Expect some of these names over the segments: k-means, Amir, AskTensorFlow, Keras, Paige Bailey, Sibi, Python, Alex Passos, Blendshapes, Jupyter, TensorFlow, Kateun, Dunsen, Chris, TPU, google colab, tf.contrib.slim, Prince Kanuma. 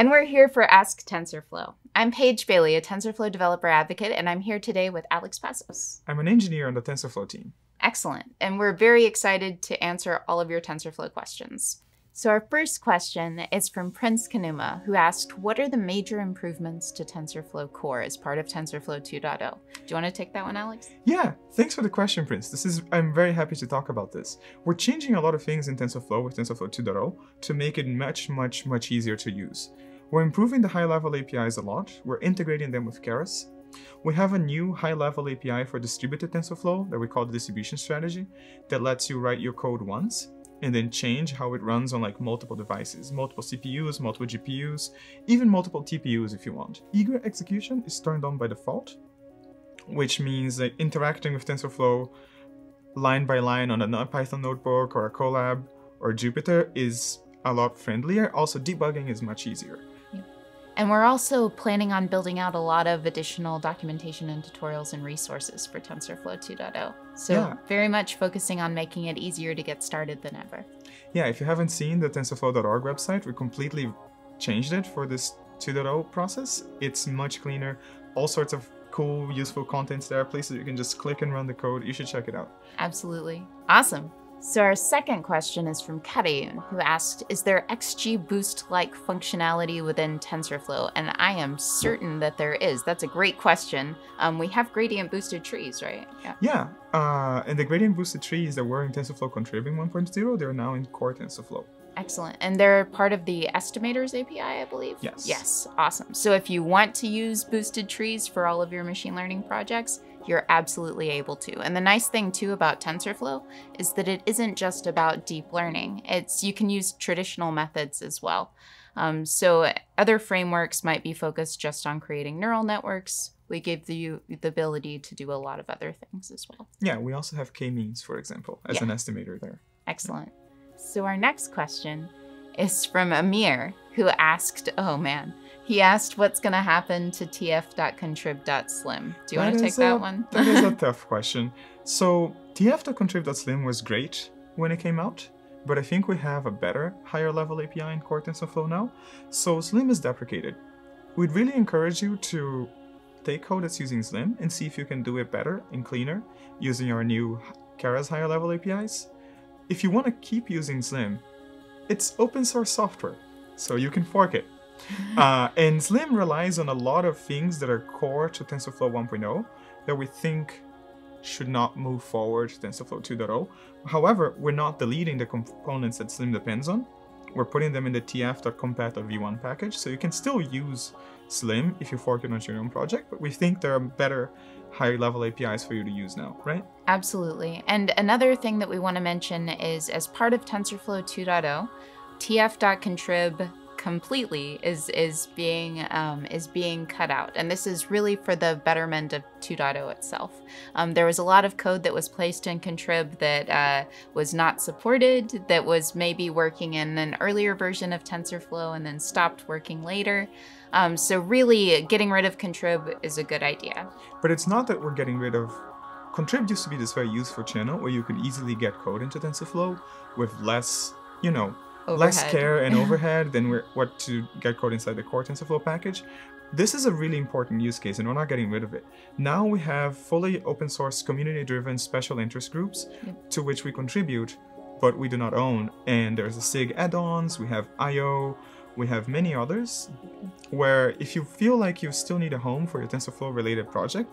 And we're here for Ask TensorFlow. I'm Paige Bailey, a TensorFlow developer advocate, and I'm here today with Alex Passos. I'm an engineer on the TensorFlow team. Excellent. And we're very excited to answer all of your TensorFlow questions. So our first question is from Prince Kanuma, who asked, what are the major improvements to TensorFlow Core as part of TensorFlow 2.0? Do you want to take that one, Alex? Yeah, thanks for the question, Prince. I'm very happy to talk about this. We're changing a lot of things in TensorFlow with TensorFlow 2.0 to make it much easier to use. We're improving the high-level APIs a lot. We're integrating them with Keras. We have a new high-level API for distributed TensorFlow that we call the distribution strategy that lets you write your code once and then change how it runs on like multiple devices, multiple CPUs, multiple GPUs, even multiple TPUs if you want. Eager execution is turned on by default, which means that interacting with TensorFlow line by line on a Python notebook or a Colab or Jupyter is a lot friendlier. Also, debugging is much easier. And we're also planning on building out a lot of additional documentation and tutorials and resources for TensorFlow 2.0. So very much focusing on making it easier to get started than ever. Yeah, if you haven't seen the TensorFlow.org website, we completely changed it for this 2.0 process. It's much cleaner, all sorts of cool, useful contents there, places you can just click and run the code. You should check it out. Absolutely. Awesome. So our second question is from Kateun, who asked, is there XGBoost-like functionality within TensorFlow? And I am certain that there is. That's a great question. We have gradient boosted trees, right? Yeah, and the gradient boosted trees that were in TensorFlow contributing 1.0, they're now in core TensorFlow. Excellent. And they're part of the estimators API, I believe? Yes. Yes. Awesome. So if you want to use boosted trees for all of your machine learning projects, you're absolutely able to. And the nice thing too about TensorFlow is that it isn't just about deep learning. You can use traditional methods as well. So other frameworks might be focused just on creating neural networks. We give you the ability to do a lot of other things as well. Yeah, we also have k-means, for example, as an estimator there. Excellent. So our next question is from Amir, who asked, he asked what's going to happen to tf.contrib.slim. Do you want to take that one? That is a tough question. So tf.contrib.slim was great when it came out, but I think we have a better, higher level API in core TensorFlow now. So Slim is deprecated. We'd really encourage you to take code that's using Slim and see if you can do it better and cleaner using our new Keras higher level APIs. If you want to keep using Slim, it's open source software, so you can fork it. And Slim relies on a lot of things that are core to TensorFlow 1.0 that we think should not move forward to TensorFlow 2.0. However, we're not deleting the components that Slim depends on. We're putting them in the tf.compat.v1 package, so you can still use Slim if you fork it on your own project, but we think there are better high-level APIs for you to use now, right? Absolutely. And another thing that we want to mention is as part of TensorFlow 2.0, tf.contrib completely is being cut out. And this is really for the betterment of 2.0 itself. There was a lot of code that was placed in Contrib that was not supported, that was maybe working in an earlier version of TensorFlow and then stopped working later. So really getting rid of Contrib is a good idea. But it's not that we're getting rid of Contrib. Used to be this very useful channel where you could easily get code into TensorFlow with less, less care and overhead than what to get code inside the core TensorFlow package. This is a really important use case and we're not getting rid of it. Now we have fully open source, community-driven special interest groups to which we contribute, but we do not own. And there's the SIG add-ons, we have IO, we have many others, where if you feel like you still need a home for your TensorFlow-related project,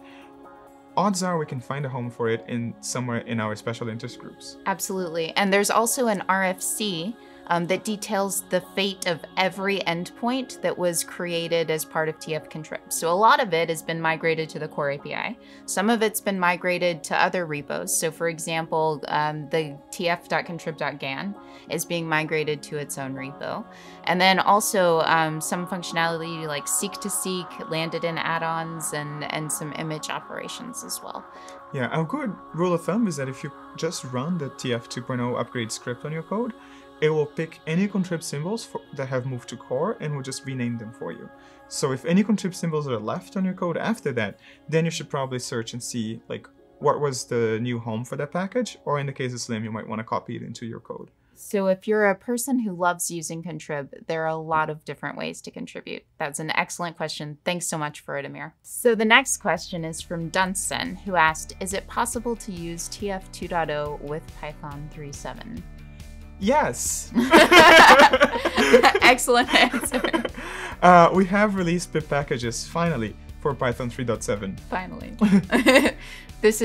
odds are we can find a home for it in somewhere in our special interest groups. Absolutely. And there's also an RFC that details the fate of every endpoint that was created as part of tf.contrib. So a lot of it has been migrated to the core API. Some of it's been migrated to other repos. So for example, the tf.contrib.gan is being migrated to its own repo. And then also some functionality like seek-to-seek landed in add-ons and some image operations as well. Yeah, a good rule of thumb is that if you just run the tf 2.0 upgrade script on your code, it will pick any contrib symbols that have moved to core and will just rename them for you. So if any contrib symbols are left on your code after that, then you should probably search and see like what was the new home for that package, or in the case of Slim, you might want to copy it into your code. So if you're a person who loves using Contrib, there are a lot of different ways to contribute. That's an excellent question. Thanks so much for it, Amir. So the next question is from Dunsen, who asked, is it possible to use TF 2.0 with Python 3.7? Yes. Excellent answer. We have released pip packages, finally, for Python 3.7. Finally. This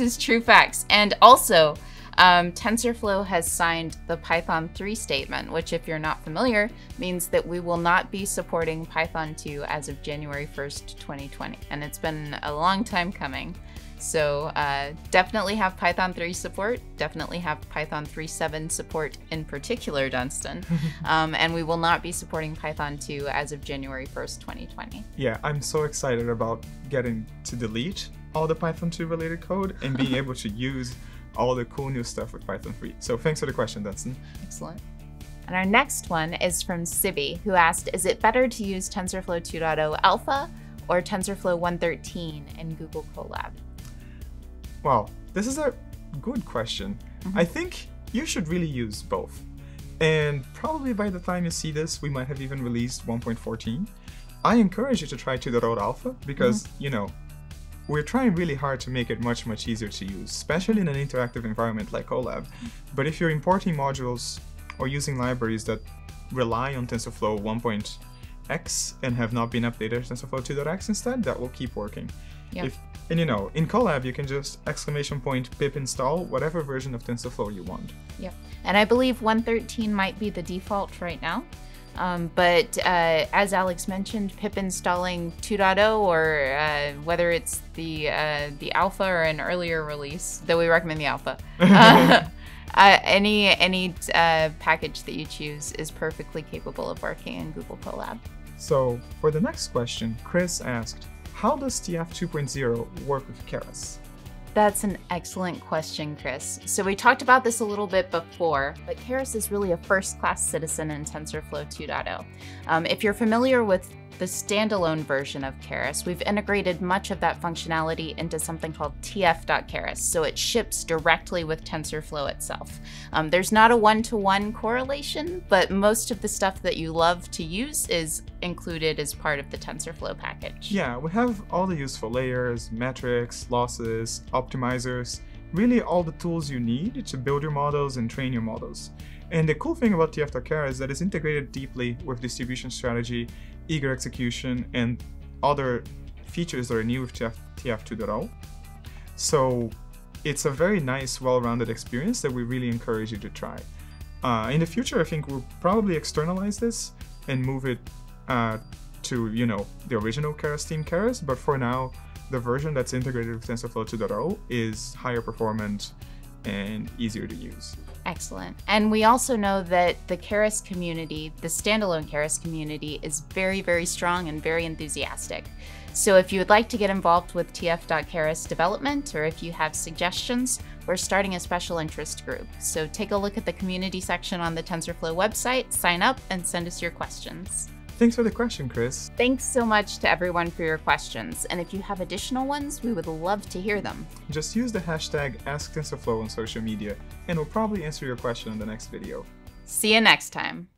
is true facts. And also, TensorFlow has signed the Python 3 statement, which, if you're not familiar, means that we will not be supporting Python 2 as of January 1st, 2020. And it's been a long time coming. So definitely have Python 3 support, definitely have Python 3.7 support in particular, Dunstan. And we will not be supporting Python 2 as of January 1st, 2020. Yeah, I'm so excited about getting to delete all the Python 2 related code and being able to use all the cool new stuff with Python 3. So thanks for the question, Dunsen. Excellent. And our next one is from Sibi, who asked, is it better to use TensorFlow 2.0 Alpha or TensorFlow 1.13 in Google Colab? Wow, this is a good question. I think you should really use both. And probably by the time you see this, we might have even released 1.14. I encourage you to try 2.0 Alpha because, you know, we're trying really hard to make it much, much easier to use, especially in an interactive environment like Colab. But if you're importing modules or using libraries that rely on TensorFlow 1.x and have not been updated to TensorFlow 2.x instead, that will keep working. Yeah. And you know, in Colab, you can just !" pip install whatever version of TensorFlow you want. Yeah, and I believe 1.13 might be the default right now. But as Alex mentioned, pip installing 2.0 or whether it's the alpha or an earlier release, though we recommend the alpha, any package that you choose is perfectly capable of working in Google Colab. So for the next question, Chris asked, how does TF 2.0 work with Keras? That's an excellent question, Chris. So we talked about this a little bit before, but Keras is really a first-class citizen in TensorFlow 2.0. If you're familiar with the standalone version of Keras, we've integrated much of that functionality into something called tf.keras, so it ships directly with TensorFlow itself. There's not a one-to-one correlation, but most of the stuff that you love to use is included as part of the TensorFlow package. Yeah, we have all the useful layers, metrics, losses, optimizers, really all the tools you need to build your models and train your models. And the cool thing about tf.keras is that it's integrated deeply with distribution strategy, eager execution, and other features that are new with TF 2.0. So it's a very nice, well-rounded experience that we really encourage you to try. In the future, I think we'll probably externalize this and move it to, you know, the original Keras team Keras, but for now, the version that's integrated with TensorFlow 2.0 is higher performant and easier to use. Excellent. And we also know that the Keras community, the standalone Keras community, is very, very strong and very enthusiastic. So if you would like to get involved with tf.keras development, or if you have suggestions, we're starting a special interest group. So take a look at the community section on the TensorFlow website, sign up, and send us your questions. Thanks for the question, Chris. Thanks so much to everyone for your questions. And if you have additional ones, we would love to hear them. Just use the hashtag AskTensorFlow on social media, and we'll probably answer your question in the next video. See you next time.